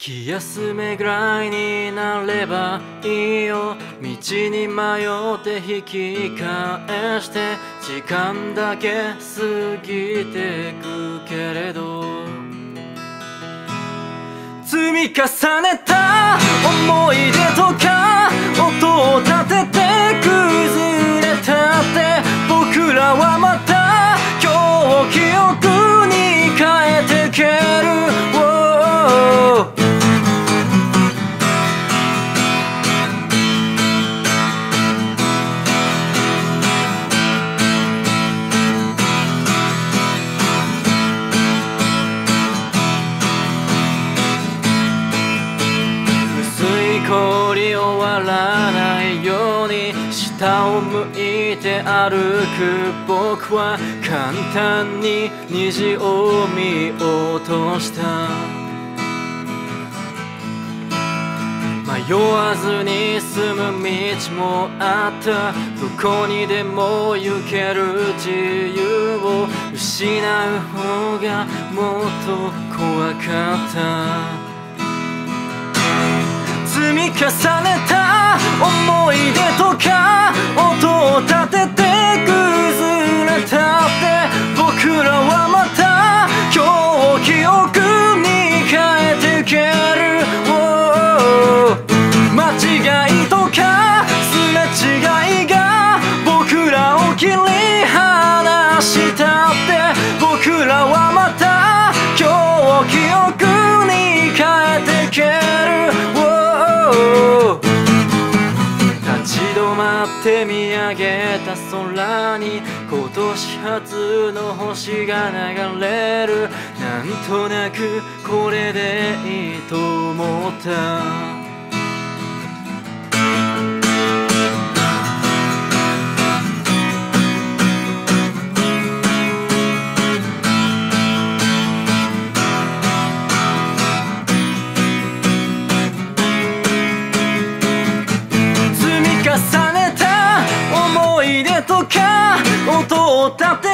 気休めぐらいになればいいよ。道に迷って引き返して時間だけ過ぎてくけれど、積み重ねた思い出とか音を立てて崩れたって、僕らはまた今日を記憶に変えてける。氷を割らないように下を向いて歩く僕は簡単に虹を見落とした。迷わずに進む道もあった。どこにでも行ける自由を失う方がもっと怖かった。積み重ねた思い出とか音を立てて崩れたって、僕らはまた今日を記憶に変えてける。間違いとかすれ違いが僕らを切り離したって、僕らはまた今日を記憶に変えてける。立ち止まって見上げた空に今年初の星が流れる。なんとなくこれでいいと思った。音を立て